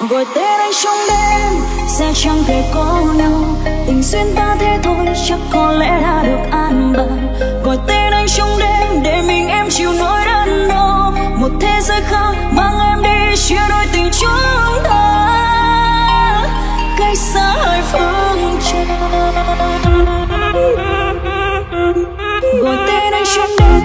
Gọi tên anh trong đêm sẽ chẳng thể có đâu, tình duyên ta thế thôi chắc có lẽ đã được an bài. Gọi tên anh trong đêm để mình em chịu nỗi đắn đo, một thế giới khác mang em đi chia đôi tình chúng ta cách xa hơi phương trời. Gọi tên anh trong đêm.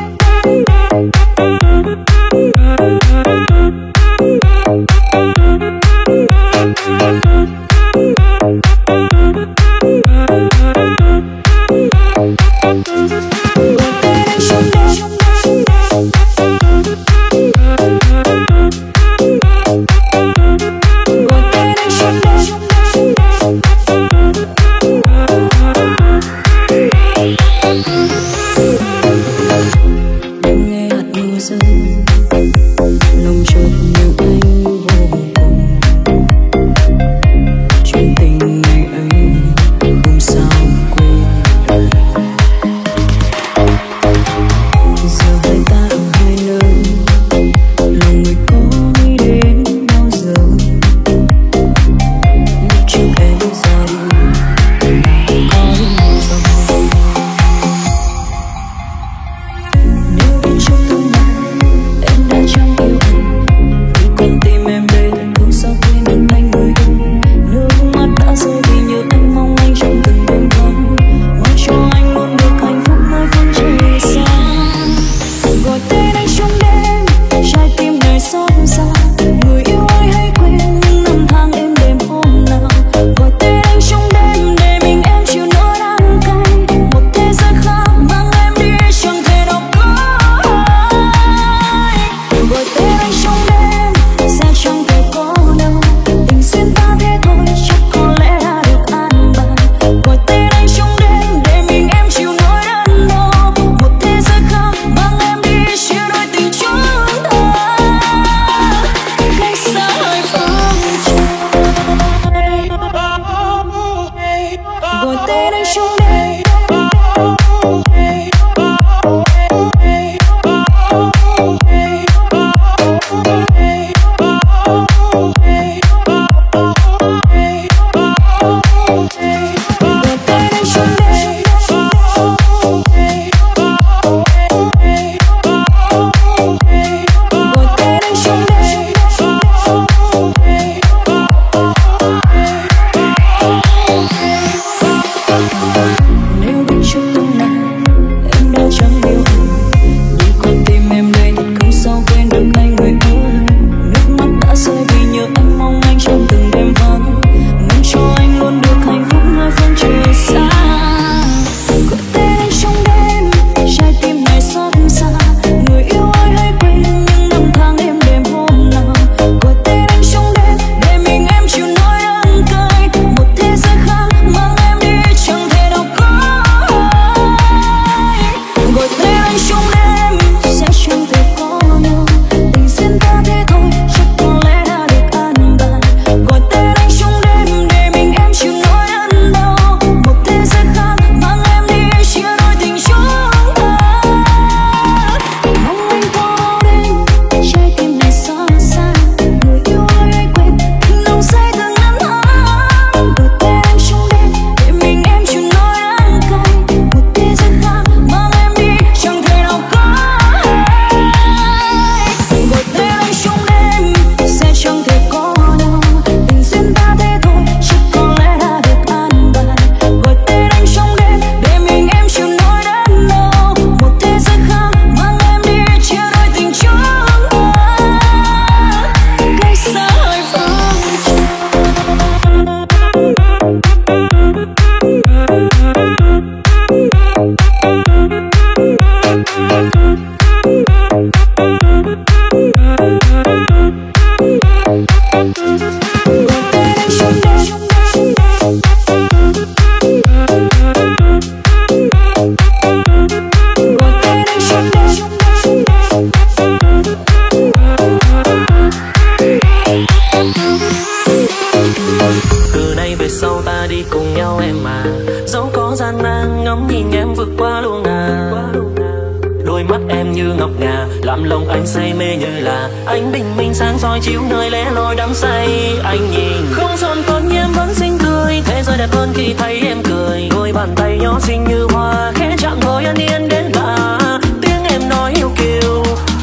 làm lòng anh say mê như là ánh bình minh sáng soi chiếu nơi lẻ loi đắm say. Anh nhìn không son còn em vẫn xinh tươi, thế giới đẹp hơn khi thấy em cười. Đôi bàn tay nhỏ xinh như hoa khẽ chạm gối an yên đến lạ, tiếng em nói yêu kiều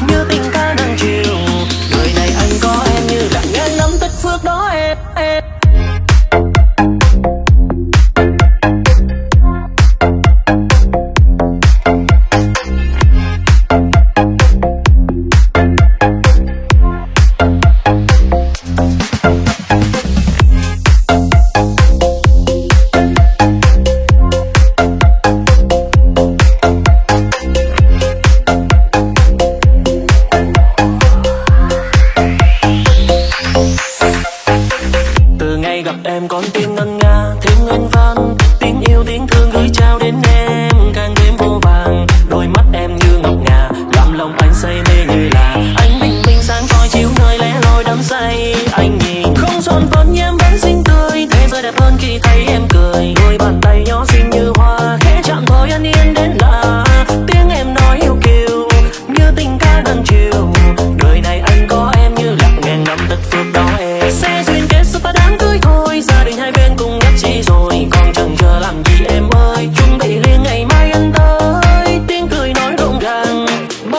như tình ca nắng chiều. Đời này anh có em như là nghe nắm tích phước đó em.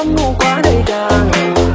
Hãy subscribe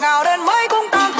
nào đến mấy cũng tăng.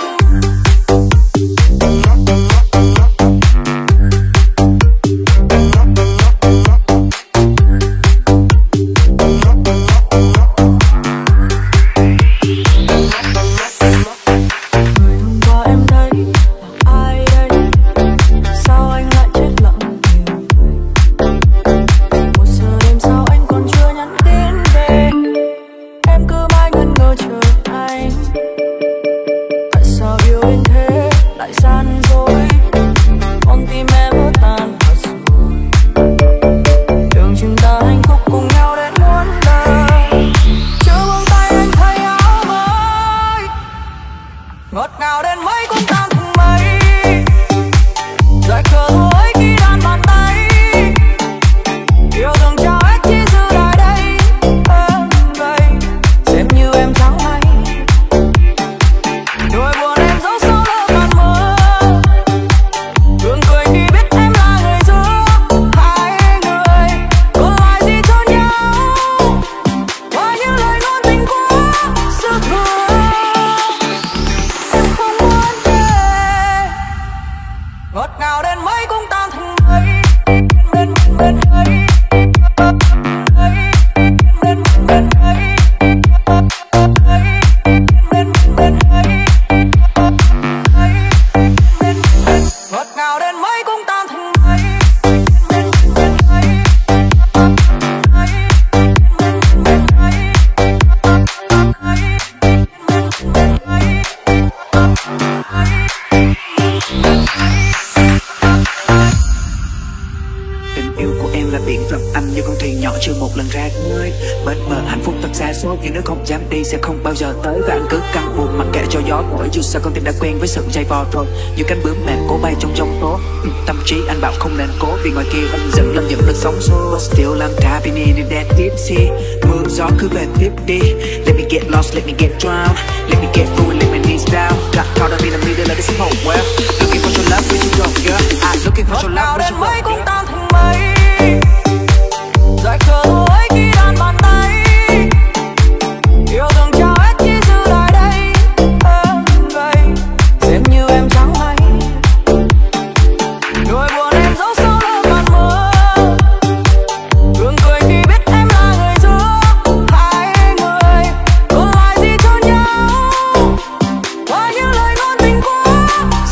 Sao con tim đã quen với sự dây vò thôi, như cánh bướm mềm cố bay trong giông tố. Tâm trí anh bảo không nên cố, vì ngoài kia anh dẫn lên những lực sóng xô. But still I'm tapping in that deep sea. Mưa gió cứ về tiếp đi. Let me get lost, let me get drowned, let me get through and let my knees down. Got caught up in the middle of this whole world. Looking for your love, where you go, girl? I'm looking for your love, where you go, girl?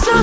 So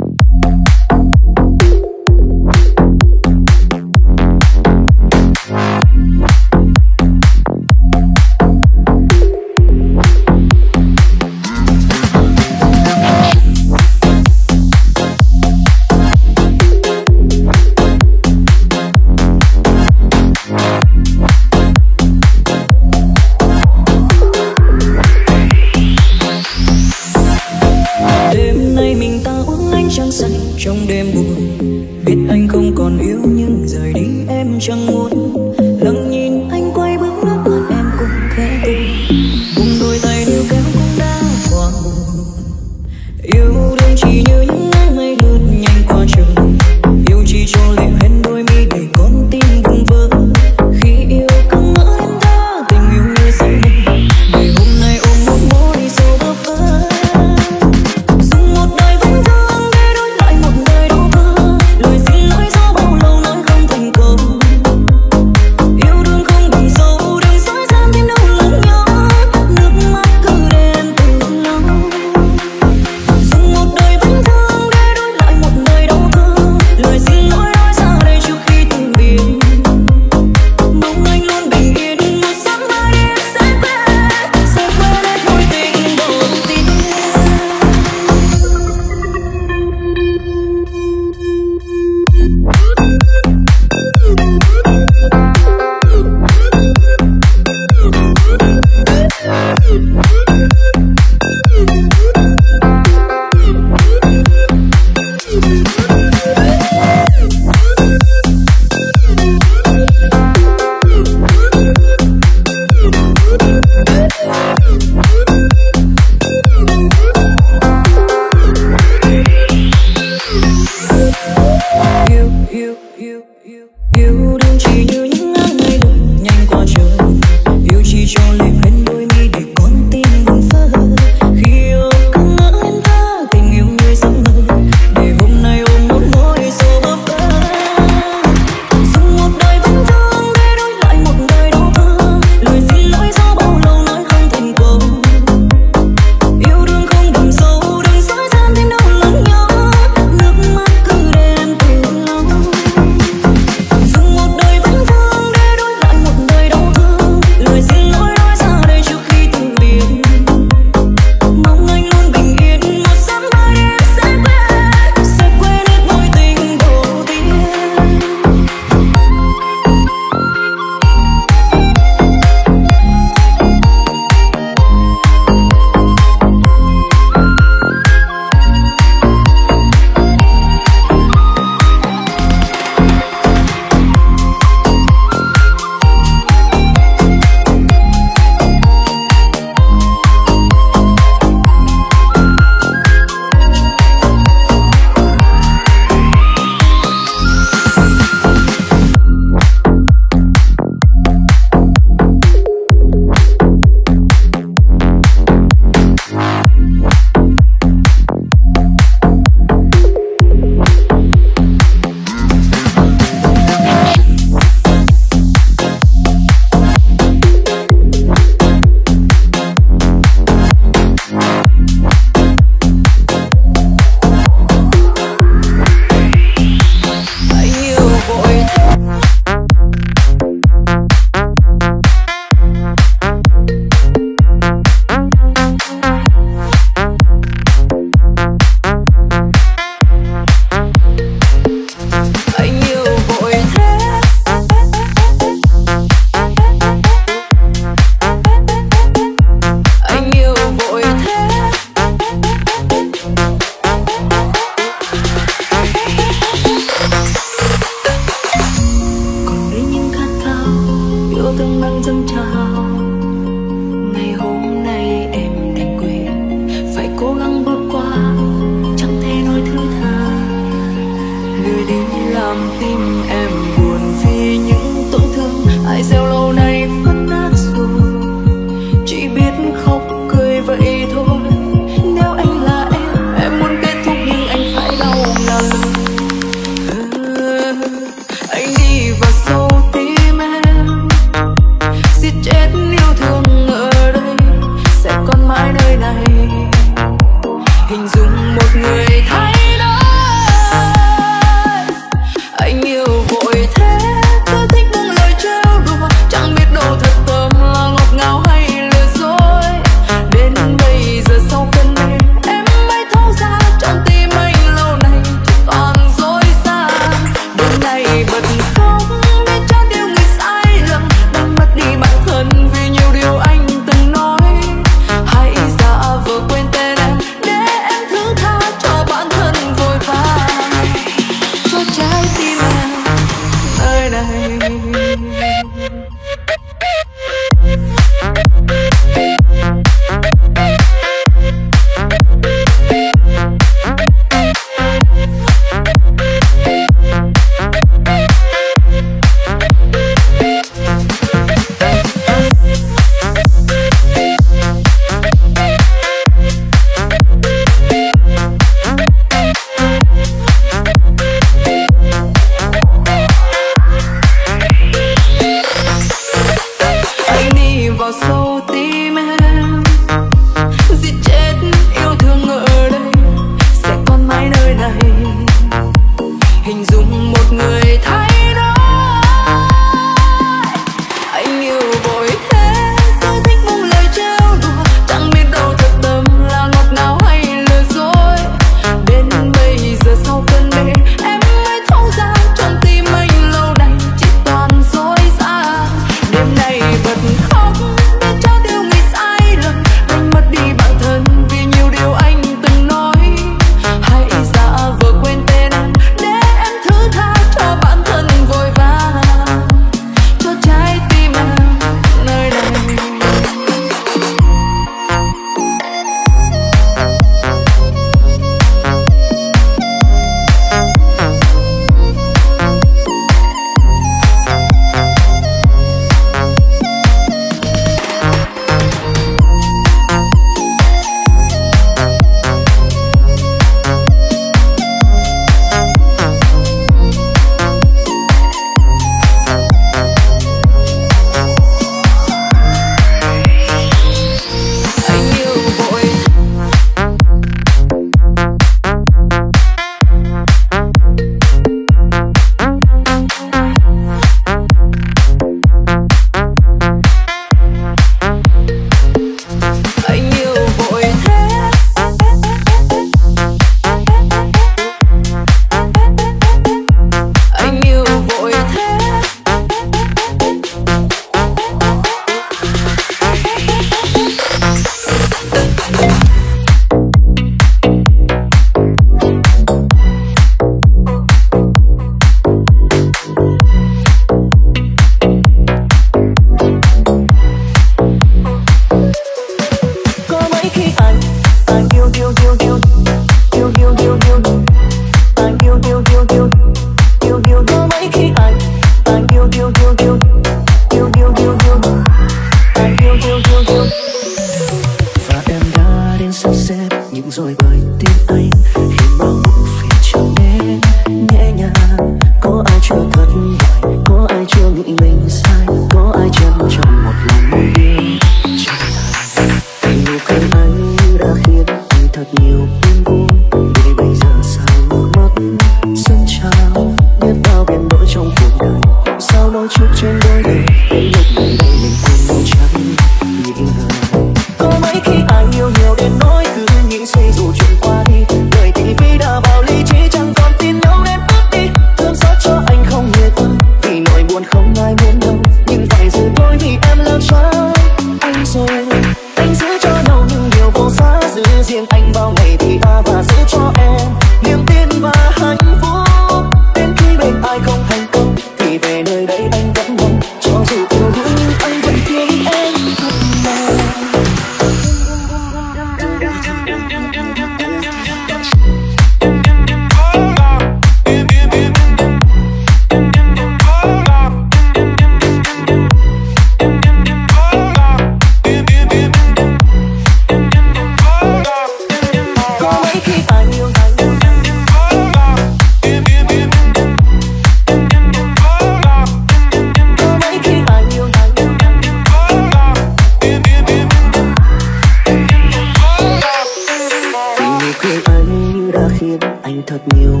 Yêu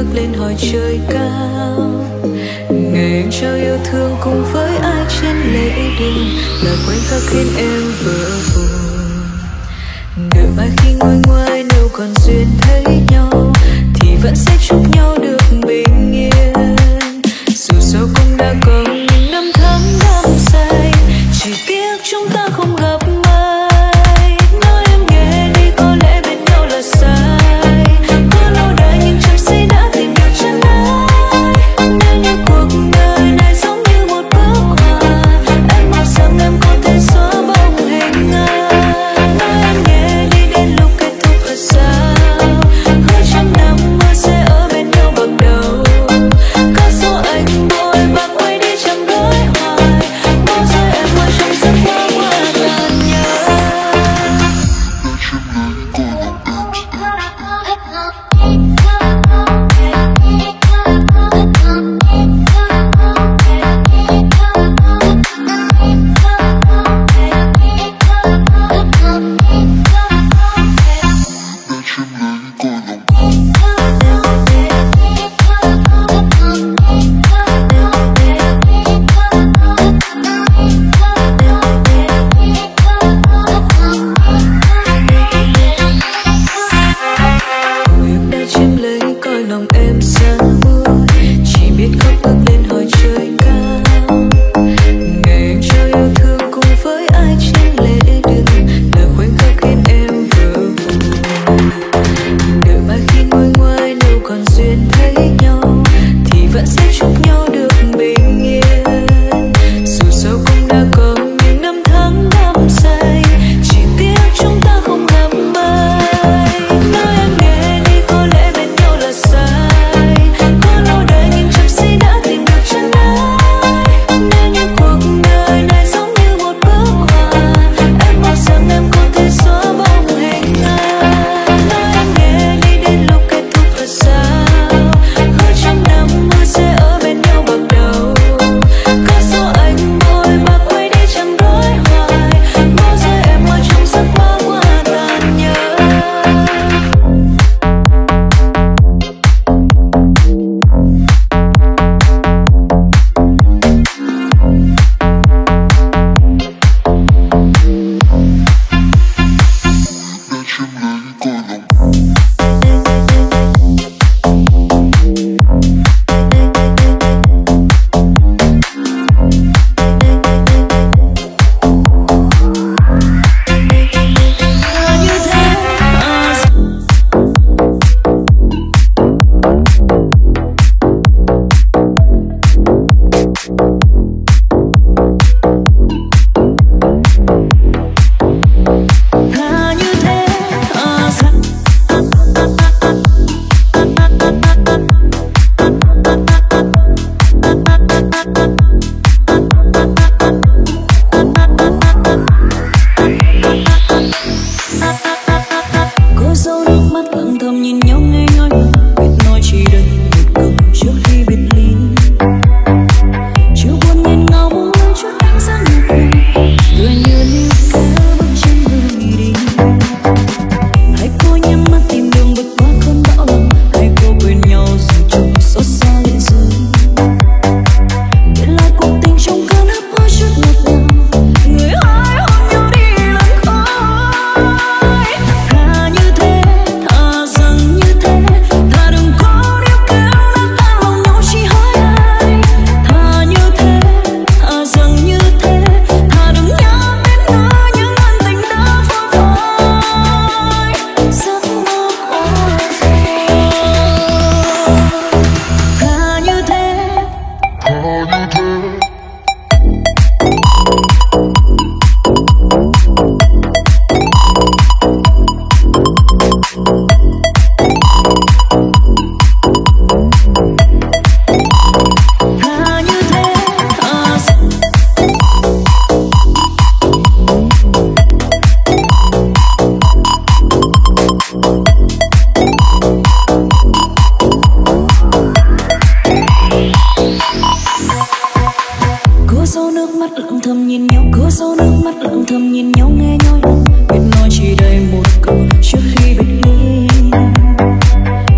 bước lên hỏi trời cao. Ngày em trao yêu thương cùng với ai trên lễ đình, là khoảnh khắc khiến em vỡ vụn. Đợi mai khi ngồi ngoài nếu còn duyên thấy nhau, thì vẫn sẽ chúc nhau được bình yên. Dù sao cũng đã có những năm tháng đắm say, chỉ tiếc chúng ta không gặp.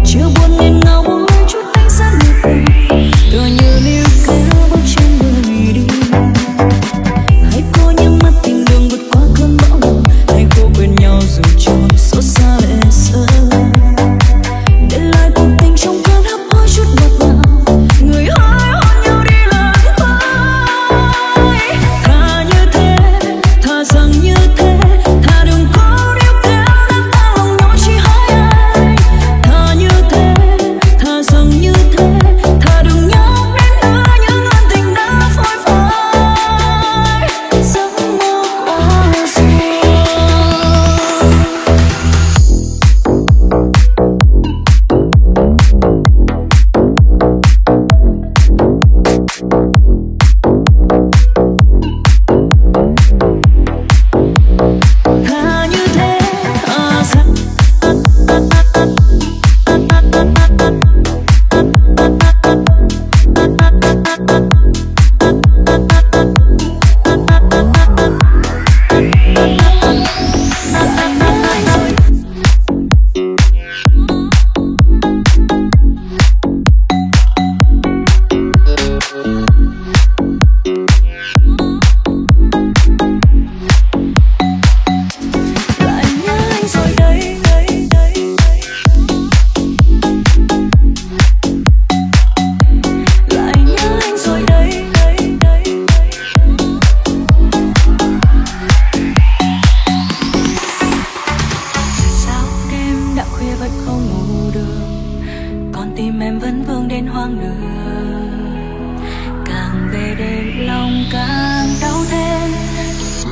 Chưa buồn nên ngao buồn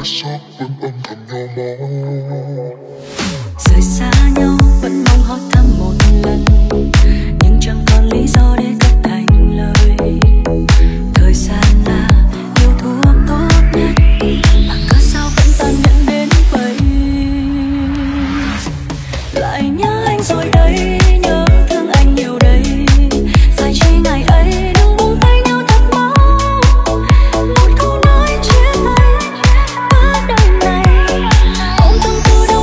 bé sót vẫn âm thầm nhau máu. Rời xa nhau vẫn mong hỏi thăm một lần, nhưng chẳng còn lý do để cất thành lời. Thời gian là điều thuốc tốt nhất, mà cớ sao vẫn tàn nhẫn đến vậy. Lại nhớ anh rồi đây, nhớ thương anh nhiều đây. Phải chi ngày ấy đừng buông tay nhau thật mau, một câu nói chia tay. Ba đời này ông từng từ đâu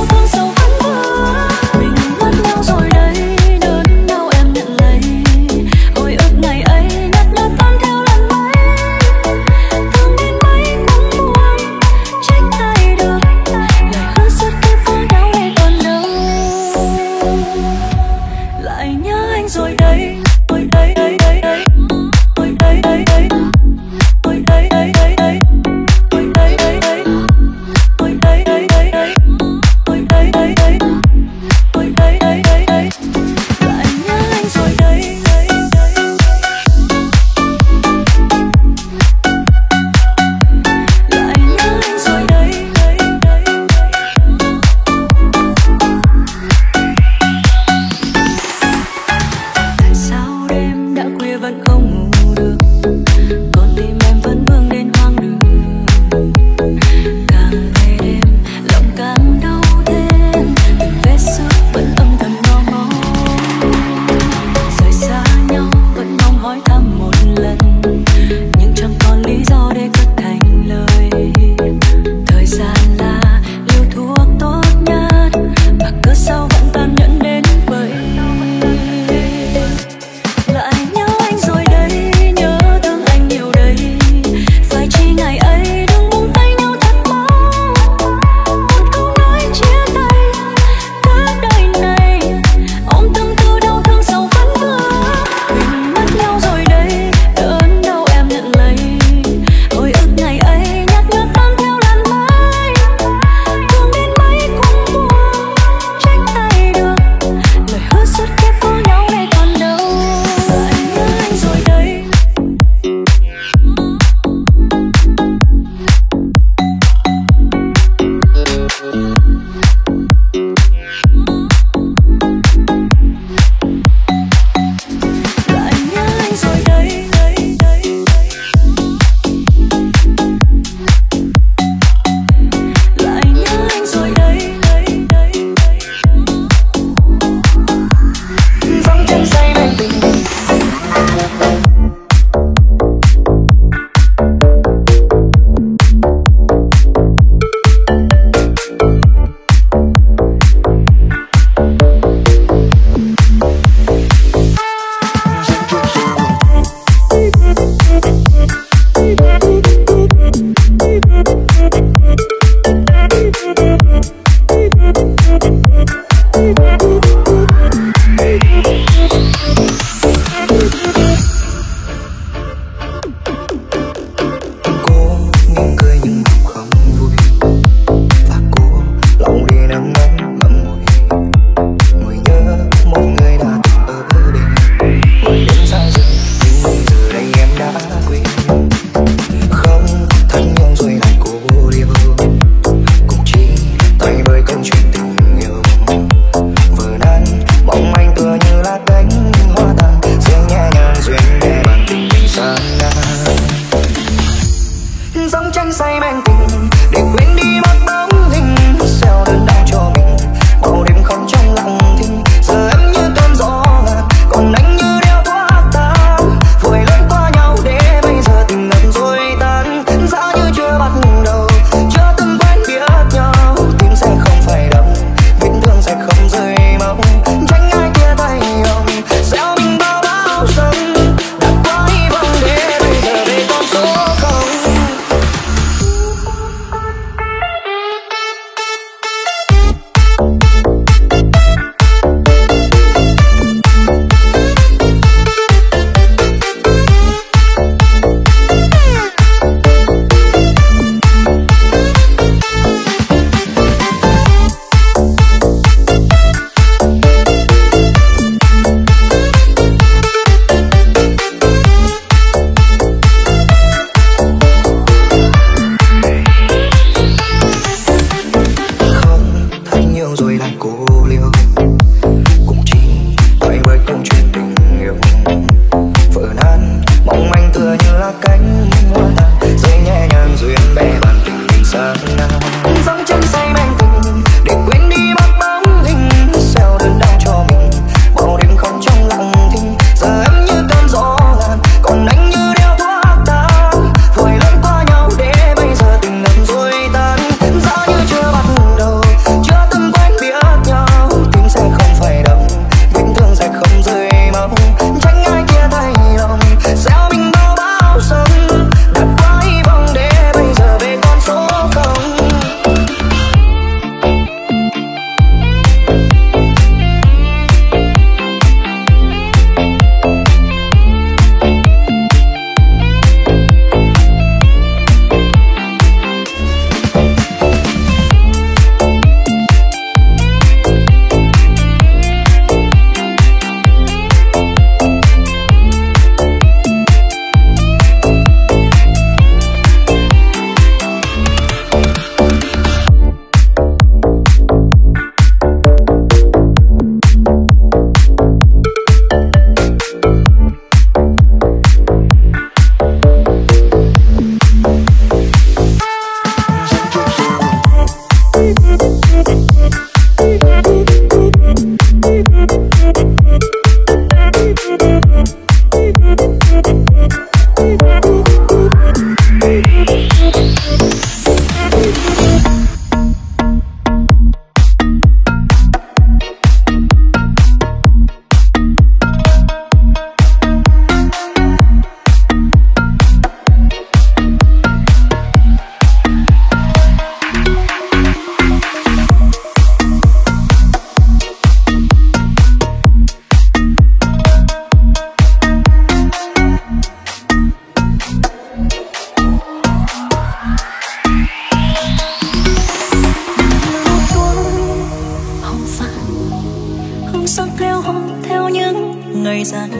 dần.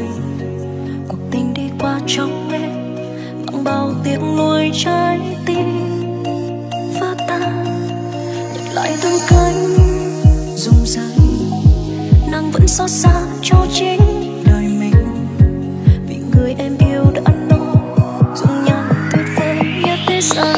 Cuộc tình đi qua trong em bằng bao tiếc nuối, trái tim vỡ tan nhận lại từng cánh rung rơi. Nàng vẫn xót xa cho chính đời mình vì người em yêu đã nô dung nhan tuyệt vời nhất thế gian.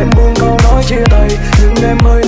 em buông câu nói chia tay, nhưng em mới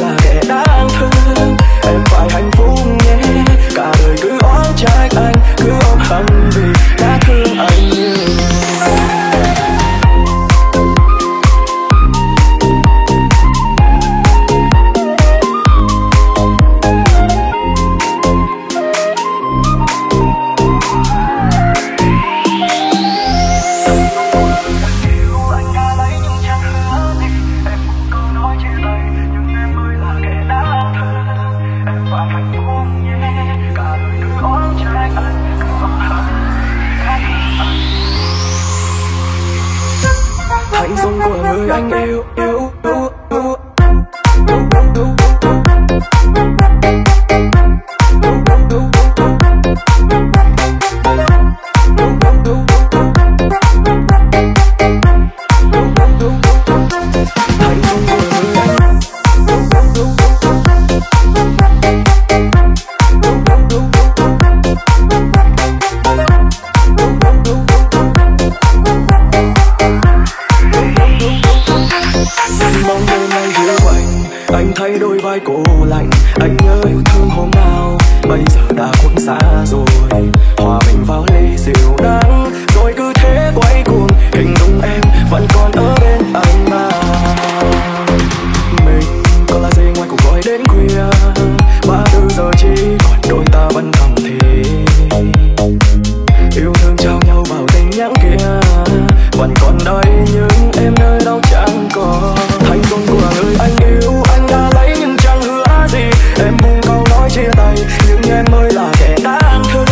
là kẻ đáng thương.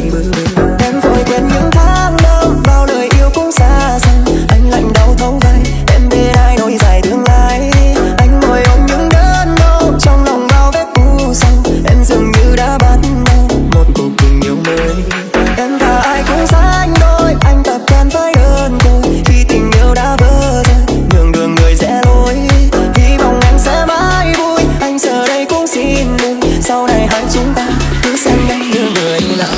ngày bơ vơ. Em vội quên những tháng lâu, bao đời yêu cũng xa dần. Anh lạnh đau thấu vai, em bên ai nỗi dài tương lai. Anh ngồi ôm những đớn đau, trong lòng bao vết u sầu. Em dường như đã bắt đầu một cuộc tình yêu mới. Em và ai cũng rách đôi, anh tập quen với đơn côi. Khi tình yêu đã vỡ rồi, nhường đường người rẽ lối. Hy vọng anh sẽ mãi vui, anh giờ đây cũng xin đừng. Sau này hai chúng ta cứ xem đây như người lạ.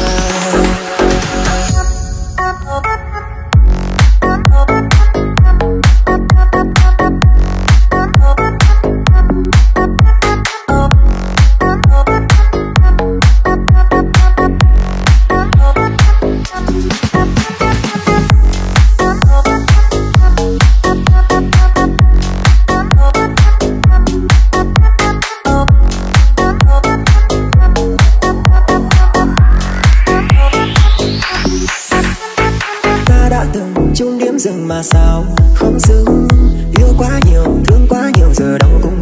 Chung điểm dừng mà sao không dừng, yêu quá nhiều, thương quá nhiều giờ đau cũng